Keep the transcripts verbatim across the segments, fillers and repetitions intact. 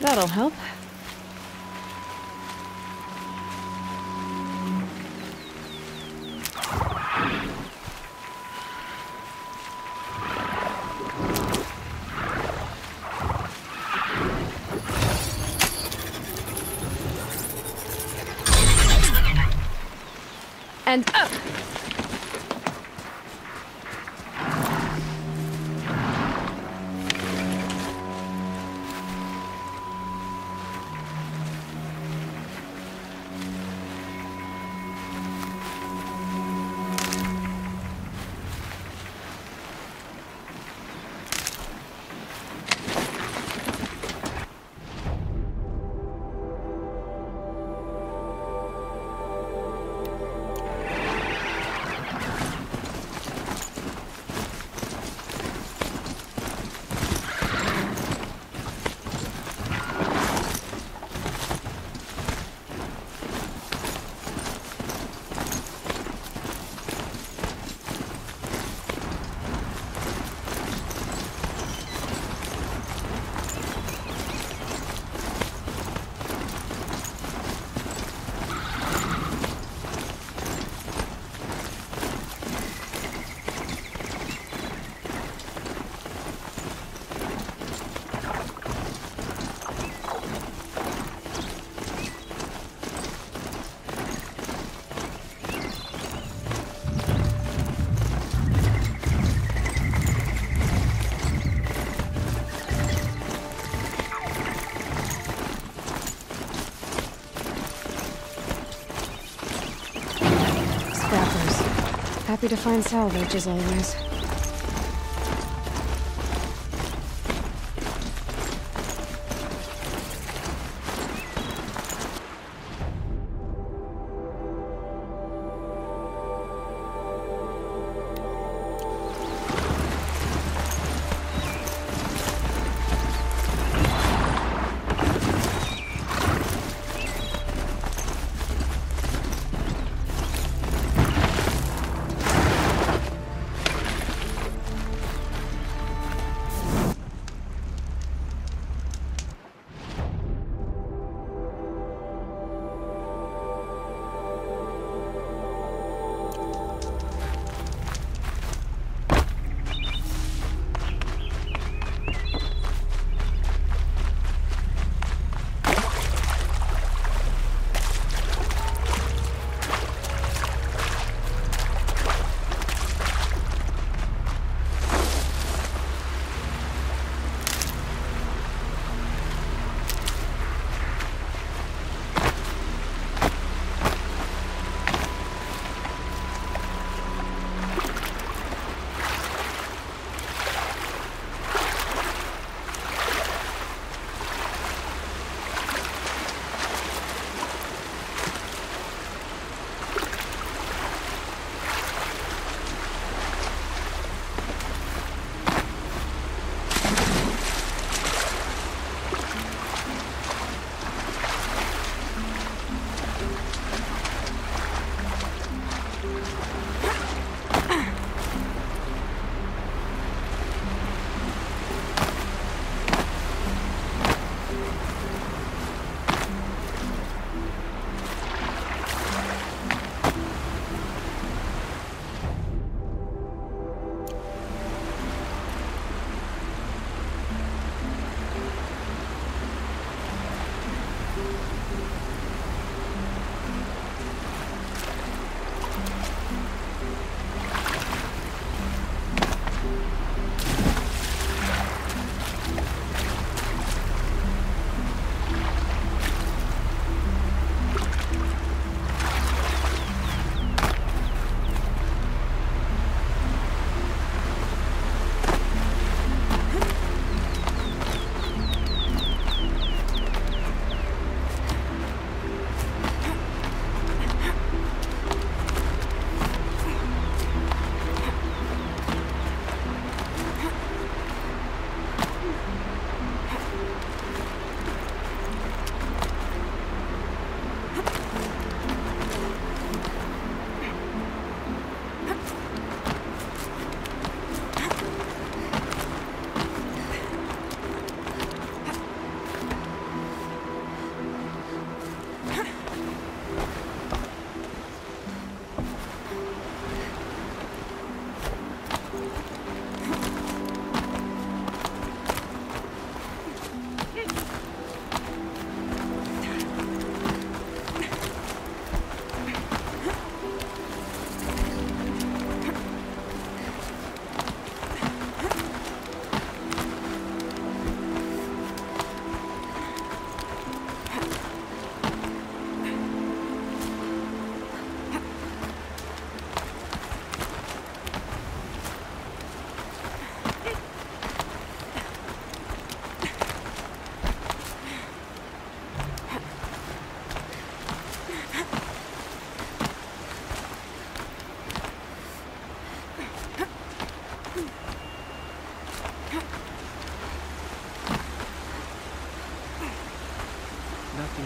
That'll help. And up! Happy to find salvage as always.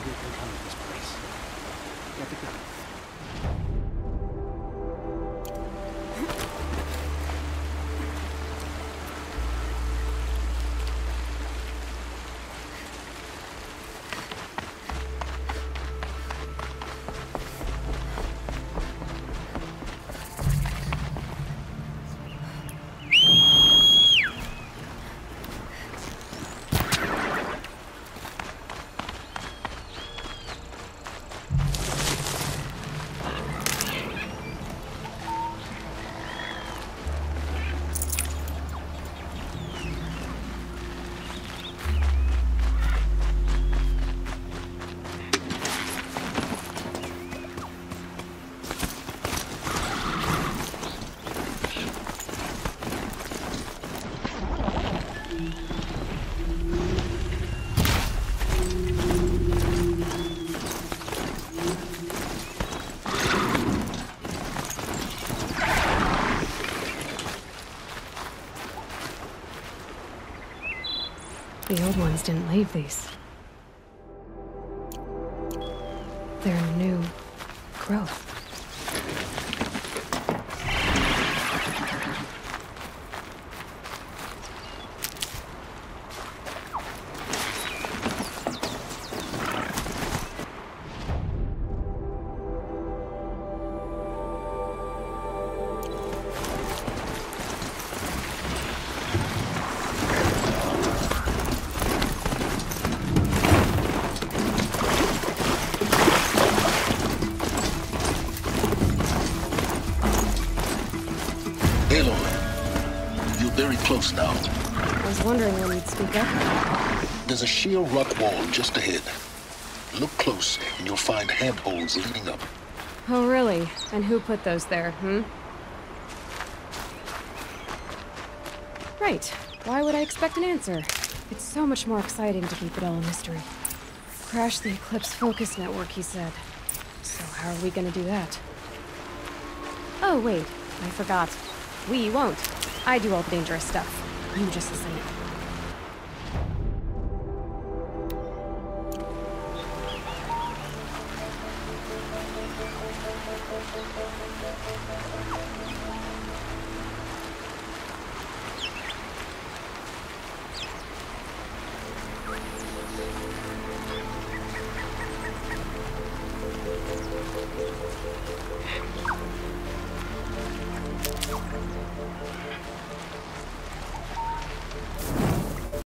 good can come of this place. Get the gun. The old ones didn't leave these. They're new growth. Now. I was wondering when you'd speak up. There's a sheer rock wall just ahead. Look close, and you'll find handholds leading up. Oh, really? And who put those there, hmm? Right. Why would I expect an answer? It's so much more exciting to keep it all a mystery. Crash the Eclipse Focus Network, he said. So how are we gonna do that? Oh, wait. I forgot. We won't. I do all the dangerous stuff. You just listen.